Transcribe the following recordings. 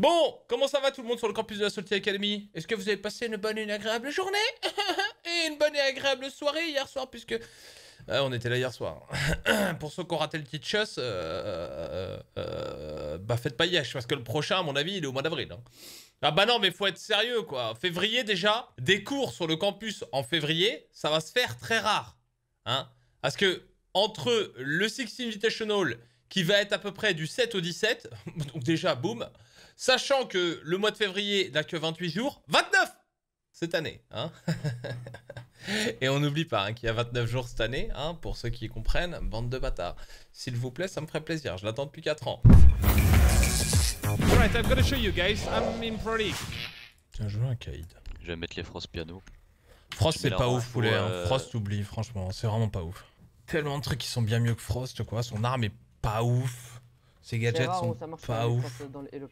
Bon, comment ça va tout le monde sur le campus de la Salty Academy? Est-ce que vous avez passé une bonne et une agréable journée? Et une bonne et agréable soirée hier soir, puisque... on était là hier soir. Pour ceux qui ont raté le petit chasse, bah faites pas yesh, parce que le prochain, à mon avis, il est au mois d'avril. Hein. Ah bah non, mais faut être sérieux, quoi. Février déjà, des cours sur le campus en février, ça va se faire très rare. Hein, parce que entre le Sixth Invitational, qui va être à peu près du 7 au 17, donc déjà, boum, sachant que le mois de février n'a que 28 jours, 29 cette année, hein. Et on n'oublie pas hein, qu'il y a 29 jours cette année, hein, pour ceux qui comprennent, bande de bâtards. S'il vous plaît, ça me ferait plaisir, je l'attends depuis 4 ans. Alright, I'm gonna show you guys, I'm in pro league. Tiens, je veux un Kaïd. Je vais mettre les Frost piano. Frost c'est pas ouf poulet, hein. Frost oublie, franchement, c'est vraiment pas ouf. Tellement de trucs qui sont bien mieux que Frost quoi, son arme est pas ouf. Ses gadgets sont pas ouf. Il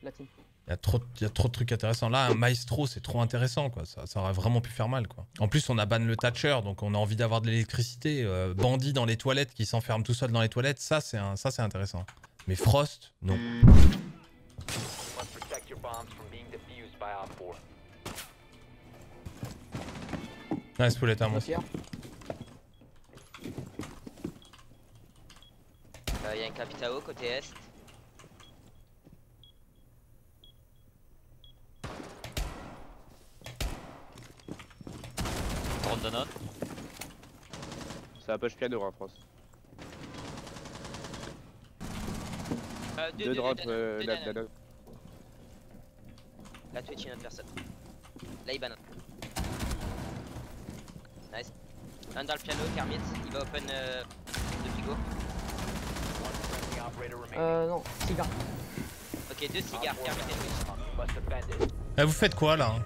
y a trop de trucs intéressants. Là, un maestro, c'est trop intéressant, quoi. Ça aurait vraiment pu faire mal, quoi. En plus, on a ban le Thatcher, donc on a envie d'avoir de l'électricité. Bandit dans les toilettes, qui s'enferme tout seul dans les toilettes, ça, c'est intéressant. Mais Frost, non. Nice, poulet, t'as un monstre. Il y a un Capitao côté est. Danone. Ça va push piano en France. Deux drops Danone. La Twitch une autre personne. La Ibana. Nice. Un dans le piano, Kermit, il va open de frigo. Non, cigare. Ok, deux cigares, Kermit et Twitch. Ah, vous faites quoi là?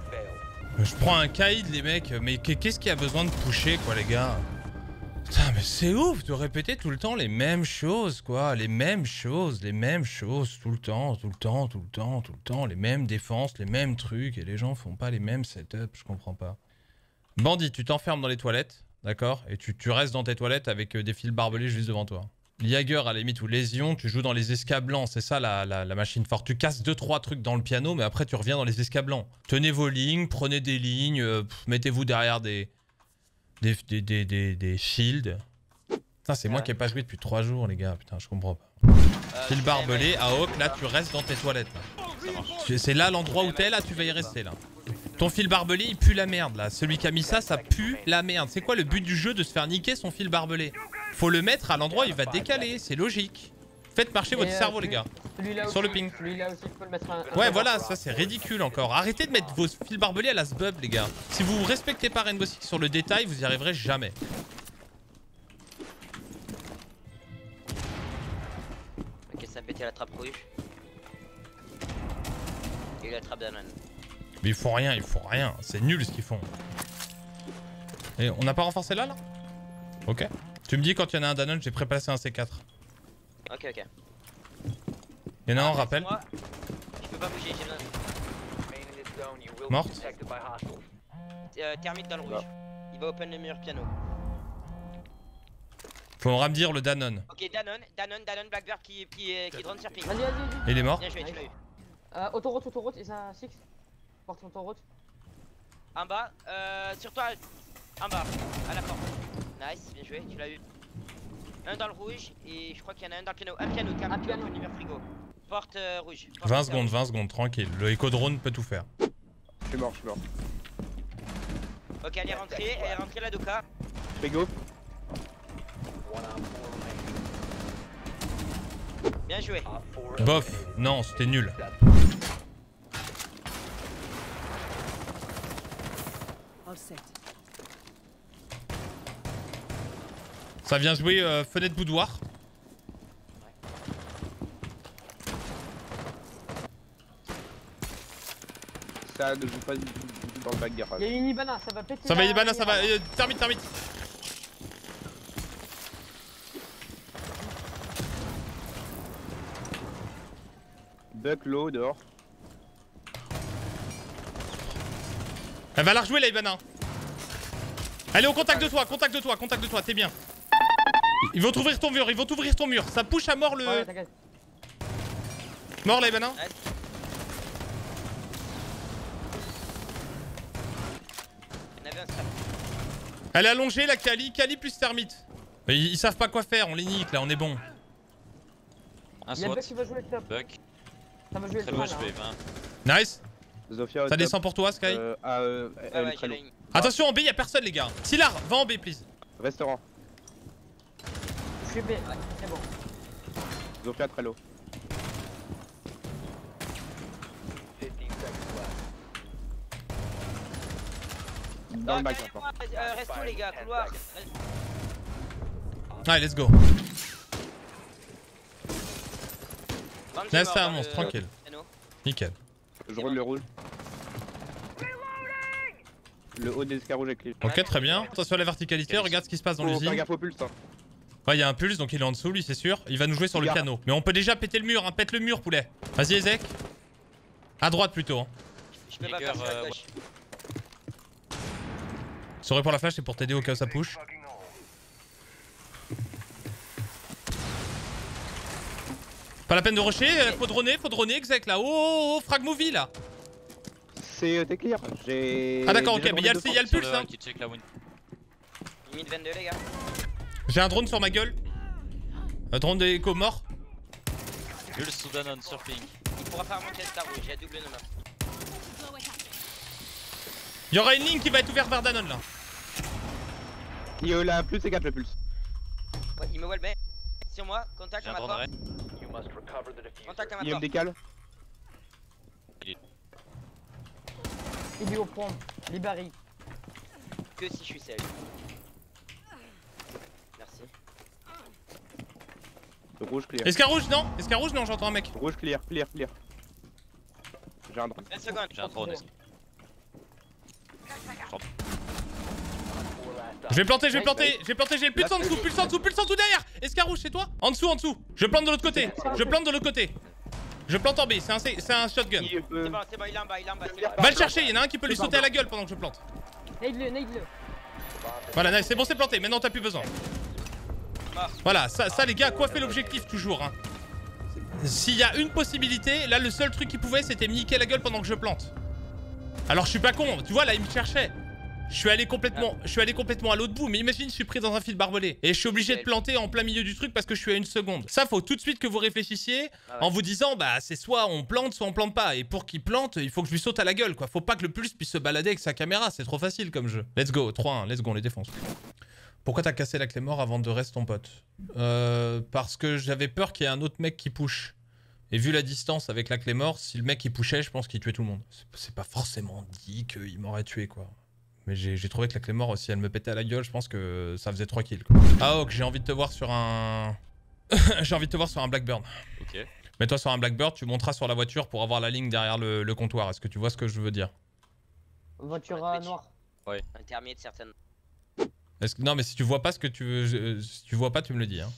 Je prends un Kaïd les mecs, mais qu'est-ce qu'il y a besoin de pusher quoi les gars? Putain mais c'est ouf de répéter tout le temps les mêmes choses quoi, les mêmes choses, tout le temps, les mêmes défenses, les mêmes trucs, et les gens font pas les mêmes setups, je comprends pas. Bandit, tu t'enfermes dans les toilettes, d'accord? Et tu restes dans tes toilettes avec des fils barbelés juste devant toi. Jäger à la limite ou Lésion, tu joues dans les escablants, c'est ça la machine forte. Tu casses 2-3 trucs dans le piano, mais après tu reviens dans les escablants. Tenez vos lignes, prenez des lignes, mettez-vous derrière des shields. Putain, c'est moi qui ai pas joué depuis 3 jours, les gars, putain, je comprends pas. Fil barbelé, à Hawk, là tu restes dans tes toilettes. C'est là l'endroit où t'es, là tu vas y rester là. Ton fil barbelé il pue la merde là, celui qui a mis ça, ça pue la merde. C'est quoi le but du jeu de se faire niquer son fil barbelé? Faut le mettre à l'endroit où il va décaler, c'est logique. Faites marcher votre cerveau les gars, sur le ping. Ouais voilà, ça c'est ridicule encore. Arrêtez de mettre vos fils barbelés à la sbub les gars. Si vous respectez pas Rainbow Six sur le détail, vous y arriverez jamais. Ok, ça a pété la trappe rouge. Et la trappe d'Anan. Mais ils font rien, c'est nul ce qu'ils font. Et on n'a pas renforcé là? Ok. Tu me dis quand il y en a un Danone, j'ai préplacé un C4. Ok. Il y en a un, rappel. Je peux pas bouger, j'ai besoin. Morte. Thermite dans le rouge. Il va open le mur piano. Faut en ramdir le Danone. Ok, Danone, Blackbird qui drone sur ping. Vas-y. Il est mort. Bien joué, tu l'as eu. Autoroute, ils ont un 6. Porte autoroute. En bas, sur toi. En bas, à la porte. Nice, bien joué, tu l'as eu. Un dans le rouge et je crois qu'il y en a un dans le piano. Un piano, numéro frigo. Porte rouge. Porte 20 secondes, tranquille. Le éco drone peut tout faire. Je suis mort. Ok, elle est rentrée la DOKA. Frigo. Bien joué. Bof, non, c'était nul. All set. Ça vient jouer fenêtre boudoir. Ça ne joue pas du tout dans le back garage. Il y a une Ibana, ça va péter. Ça va, Ibana. Termite. Buck l'eau dehors. Elle va la rejouer la Ibana. Allez, au contact de toi, t'es bien. Ils vont t'ouvrir ton mur, ça push à mort le... Mort là, Ibana. Elle est allongée la Kali, Kali plus Thermite. Mais ils savent pas quoi faire, on les nique là, on est bon. Un swat. Buck qui va jouer le top. Buck. Ça va jouer le top. Hein. Nice. Zofia, ça descend pour toi Sky. Elle est très loin. Attention en B, y'a personne les gars. Silar, va en B please. Restaurant. Je suis B, ouais, c'est bon. Zofia très low. Dans le bac maintenant. Restons les gars, couloir. Allez, let's go. Là, ça avance, tranquille. Nickel. Je roule le roule. Le haut des escarres rouges avec les... Ok, très bien. Attention à la verticalité, regarde ce qui se passe dans l'usine. Regarde au pulse. Ouais, il y a un pulse, donc il est en dessous, lui, c'est sûr. Il va nous jouer sur le piano. Mais on peut déjà péter le mur, hein. Pète le mur, poulet. Vas-y, Ezeek. À droite plutôt. Hein. Je peux pas faire ça. Serait pour la flash, c'est pour t'aider au cas où ça push. Pas la peine de rusher, faut droner, exec là. Oh, frag movie là. C'est clear. Ah d'accord, ok, mais il y a le pulse hein. J'ai un drone sur ma gueule. Un drone d'écho mort. Pulse sous Danone sur ping. Il pourra faire monter Star Wars, j'ai double nommer. Y'aura une ligne qui va être ouverte vers Danone là. Il y a la plus et gap le pulse. Ouais, il me voit le B. Sur moi, contact à ma porte. Contact à ma porte. Il me décale. Il est au point, les barils. Que si je suis seul. Merci. Rouge clear. Est-ce qu'un rouge non? Est-ce qu'un rouge non? J'entends un mec. Rouge clear, clear, clear. J'ai un drone. J'ai un drone. Je vais planter, j'ai le pulse en dessous derrière. Escarouche, c'est toi? En dessous. Je plante de l'autre côté, Je plante en B, c'est un shotgun. C'est bon, il est en bas, Va le chercher, il y en a un qui peut lui sauter à la gueule pendant que je plante. Nade-le. Voilà, nice, c'est bon, c'est planté, maintenant t'as plus besoin. Voilà, ça les gars, coiffer l'objectif toujours. Hein. S'il y a une possibilité, là le seul truc qu'il pouvait c'était me niquer la gueule pendant que je plante. Alors je suis pas con, tu vois là il me cherchait. Je suis allé complètement à l'autre bout, mais imagine je suis pris dans un fil barbelé et je suis obligé de planter en plein milieu du truc parce que je suis à une seconde. Ça faut tout de suite que vous réfléchissiez en vous disant bah c'est soit on plante pas, et pour qu'il plante il faut que je lui saute à la gueule quoi. Faut pas que le pulse puisse se balader avec sa caméra, c'est trop facile comme jeu. Let's go, 3-1, let's go, on les défonce. Pourquoi t'as cassé la Claymore avant de rester ton pote? Parce que j'avais peur qu'il y ait un autre mec qui push. Et vu la distance avec la Claymore, si le mec il pushait, je pense qu'il tuait tout le monde. C'est pas forcément dit qu'il m'aurait tué quoi. Mais j'ai trouvé que la Claymore, si elle me pétait à la gueule, je pense que ça faisait 3 kills quoi. Ah ok, j'ai envie de te voir sur un... j'ai envie de te voir sur un Blackbird. Ok. Mets-toi sur un Blackbird, tu monteras sur la voiture pour avoir la ligne derrière le comptoir. Est-ce que tu vois ce que je veux dire? Voiture noire. Oui. Intermédiaire certaine. Non mais si tu vois pas ce que tu veux... Si tu vois pas, tu me le dis hein.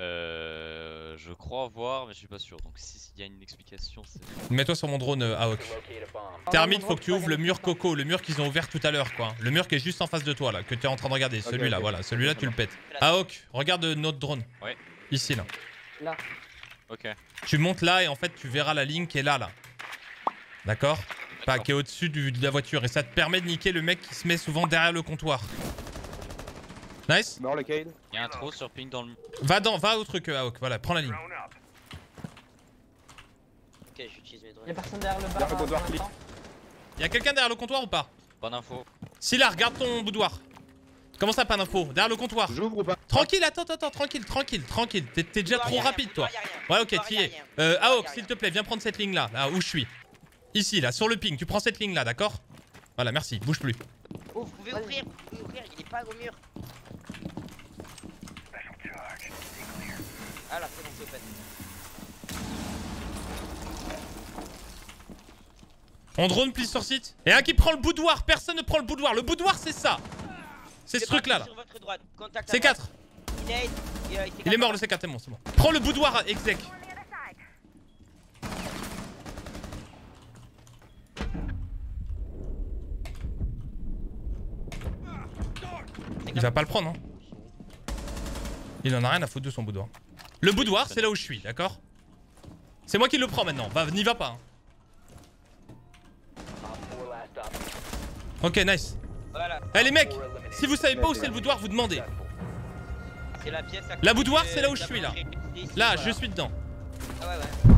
Je crois voir, mais je suis pas sûr. Donc, s'il y a une explication, c'est. Mets-toi sur mon drone, Aok. Thermite, faut que tu ouvres le mur coco, le mur qu'ils ont ouvert tout à l'heure, quoi. Le mur qui est juste en face de toi, là, que tu es en train de regarder. Okay, celui-là, okay. Voilà, celui-là, tu le pètes. Aok, regarde notre drone. Ouais. Ici, là. Là. Ok. Tu montes là et en fait, tu verras la ligne qui est là, là. D'accord? Pas qui est au-dessus de la voiture. Et ça te permet de niquer le mec qui se met souvent derrière le comptoir. Nice. Mort le Cade. Y'a un trou sur ping dans le... Va au truc Aok, voilà, prends la ligne. Ok, j'utilise mes drones. Y'a personne derrière le bar, le comptoir clic. Y'a quelqu'un derrière le comptoir ou pas? Pas d'info. Silla, regarde ton boudoir. Comment ça pas d'info? Derrière le comptoir. J'ouvre ou pas? Tranquille, attends, tranquille. T'es déjà trop rapide toi. Ouais ok, t'y es. Aok, s'il te plaît, viens prendre cette ligne là, là où je suis. Ici là, sur le ping, tu prends cette ligne là, d'accord? Voilà, merci, bouge plus. Oh, vous pouvez ouvrir, il est pas au mur. Ah là, c'est bon, c'est open. On drone, please, sur site. Et un qui prend le boudoir, personne ne prend le boudoir. Le boudoir, c'est ça. C'est ce truc-là. C4. Il est mort, le C4, c'est bon, c'est bon. Prends le boudoir, exec. Il va pas le prendre, hein. Il en a rien à foutre de son boudoir. Le boudoir, c'est là où je suis, d'accord? C'est moi qui le prends maintenant, n'y va pas. Hein. Ok, nice. Voilà. Eh les mecs, Si vous savez pas où c'est le boudoir, vous demandez. La boudoir, c'est là où je suis là. Là, je suis dedans. Ah ouais.